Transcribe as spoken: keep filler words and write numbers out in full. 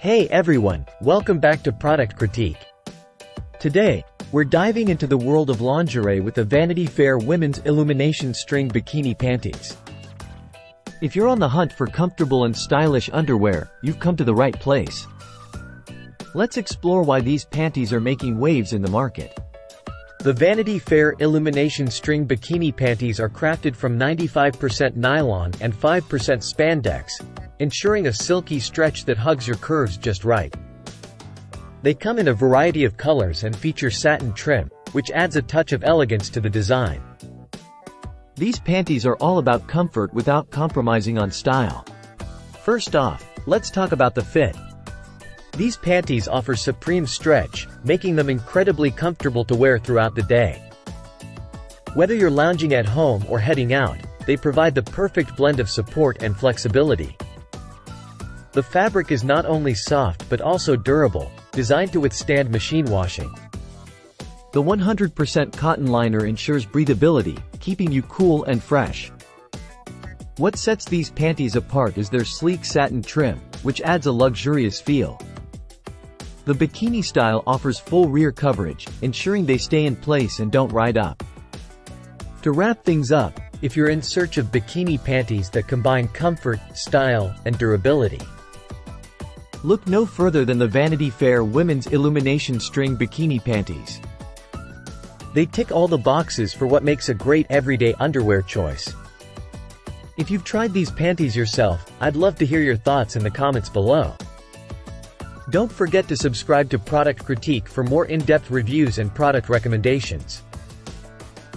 Hey everyone, welcome back to Product Critique. Today, we're diving into the world of lingerie with the Vanity Fair Women's Illumination String Bikini Panties. If you're on the hunt for comfortable and stylish underwear, you've come to the right place. Let's explore why these panties are making waves in the market. The Vanity Fair Illumination String Bikini Panties are crafted from ninety-five percent nylon and five percent spandex, ensuring a silky stretch that hugs your curves just right. They come in a variety of colors and feature satin trim, which adds a touch of elegance to the design. These panties are all about comfort without compromising on style. First off, let's talk about the fit. These panties offer supreme stretch, making them incredibly comfortable to wear throughout the day. Whether you're lounging at home or heading out, they provide the perfect blend of support and flexibility. The fabric is not only soft but also durable, designed to withstand machine washing. The one hundred percent cotton liner ensures breathability, keeping you cool and fresh. What sets these panties apart is their sleek satin trim, which adds a luxurious feel. The bikini style offers full rear coverage, ensuring they stay in place and don't ride up. To wrap things up, if you're in search of bikini panties that combine comfort, style, and durability, look no further than the Vanity Fair Women's Illumination String Bikini Panties. They tick all the boxes for what makes a great everyday underwear choice. If you've tried these panties yourself, I'd love to hear your thoughts in the comments below. Don't forget to subscribe to Product Critique for more in-depth reviews and product recommendations.